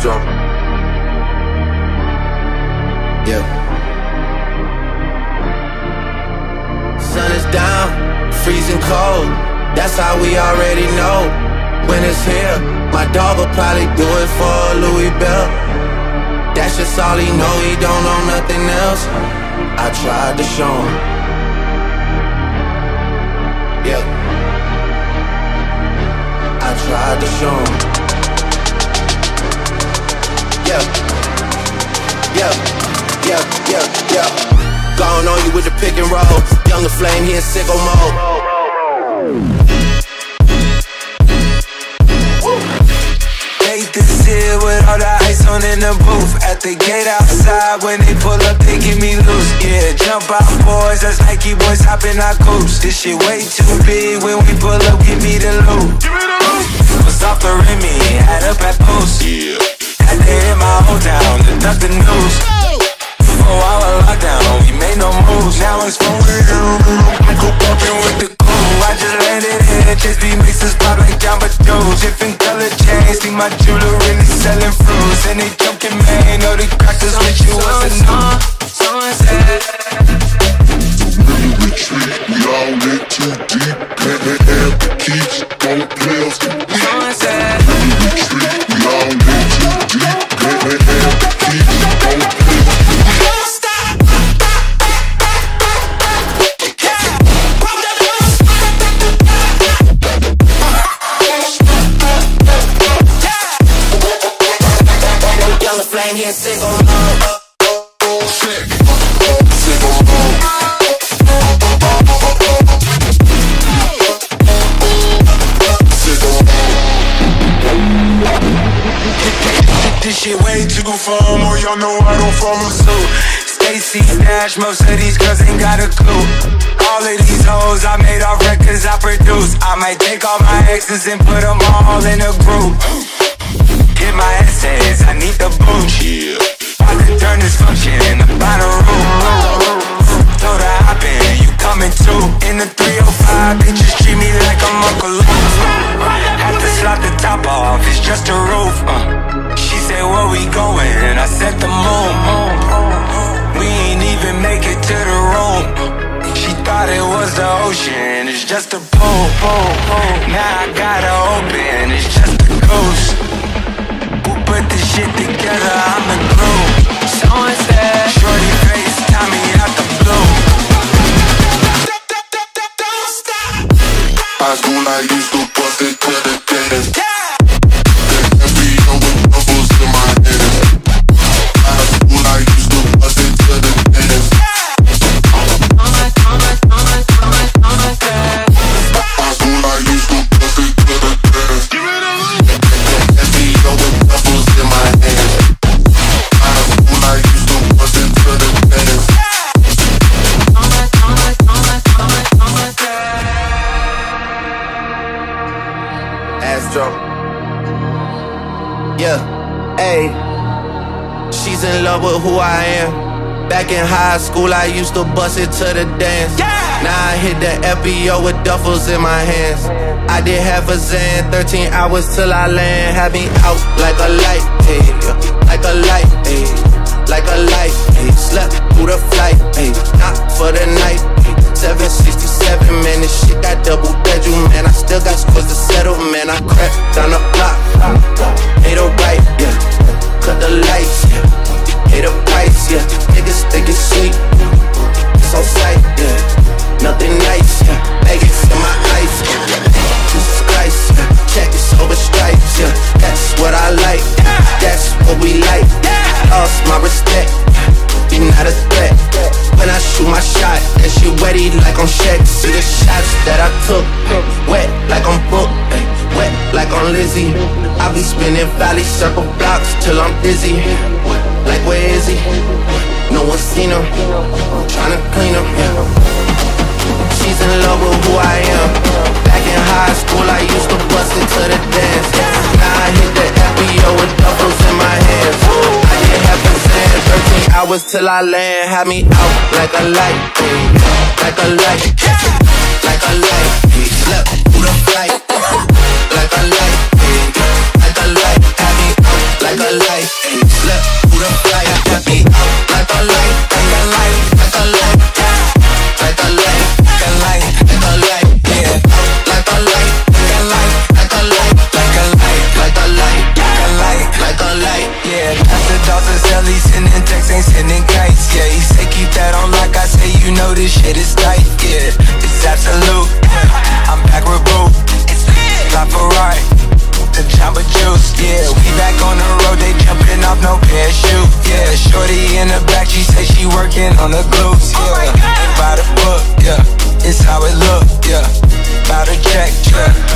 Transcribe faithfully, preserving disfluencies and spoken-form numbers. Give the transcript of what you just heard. just drop. Yeah. Sun is down, freezing cold. That's how we already know when it's here. My dog will probably do it for Louis Bell. That's just all he know, he don't know nothing else. I tried to show him. Yeah. I tried to show him. Yeah. Yeah. Yeah. Yeah. Yeah. Gone on you with the pick and roll. Younger flame, he in sicko mode. With all the ice on in the booth, at the gate outside, when they pull up, they get me loose. Yeah, jump out boys, that's Nike boys hopping our coops. This shit way too big. When we pull up, give me the loot. Give me the loot. Was off the Remy, had up at post. Yeah, had to hit my old town to duck the news. For a while lockdown, we made no moves. Now it's smoking. I go popping with the cool. I just landed here. J S B makes us pop like John Badoes. Different color chains, see my jewelry. Selling fruits and they joking, man. Know oh, they cracked us with you. What's on? Someone said don't really retreat. We all in too deep. Can't have the keys. Don't play us too weak. Someone said don't really retreat. We all in too deep. Can't have the keys. Don't play us too weak. Don't stop. Flame here, sick on oh, oh, oh, sick, sick on oh. This shit way too formal, y'all know I don't formal suit. Stacy Nash, most of these girls ain't got a clue. All of these hoes I made off records I produce. I might take all my exes and put them all in a group. Hit my essays, I need the booch. Yeah. I could turn this function in the bottom room. Told her I been, you coming too. In the three oh five, bitches treat me like I'm Uncle Luke. Had to slot the top off, it's just a roof. uh. She said, where we going? And I set the moon. We ain't even make it to the room. She thought it was the ocean, it's just a pool. Now I gotta open, it's just a ghost. Put this shit together, I'm the glue. Someone said shorty face, Tommy out the blue. Don't stop. I do not use the bust it to the dentist. The F B O with bubbles in my head. I do not use the bust it to the dentist. I do not use the bust it to the dentist. Give it a F B O with yeah, ayy. She's in love with who I am. Back in high school, I used to bust it to the dance. Yeah! Now I hit the F B O with duffels in my hands. I did half a Zan, thirteen hours till I land. Had me out like a light, ayy. Like a light, ayy. Like a light, ayy. Slept through the flight, ayy. Not for the night, ayy. seven sixty-seven, man, this shit got double bedroom, man. I still got scores to settle, man. I crept down the block, made a right, yeah. Cut the lights, yeah. Pay the price, yeah. Niggas think it's sweet, it's on sight, yeah. Nothing nice, yeah. Vegas in my eyes, yeah. Jesus Christ, yeah. Checks over stripes, yeah. That's what I like, yeah. That's what we like, yeah. Lost my respect, yeah. Be not a threat, yeah. When I shoot my shot, and she wetty like I'm Shaq. See the shots that I took, wet like I'm Brooke, wet like I'm Lizzie. I be spinning valley circle blocks till I'm dizzy. Like where is he? No one's seen him. I'm tryna clean him. She's in love with who I am. Back in high school, I used to bust it to the dance. Now I hit the F B O with duffels in my hands. I didn't have a sand, thirteen hours till I land. Had me out like a light, like a light, like a light. Slept through the flight, like a light, like a light. Had me out like a light. shorty in the back, she say she working on the glutes, yeah. Oh my God. By the book, yeah, it's how it look, yeah. By the check, yeah.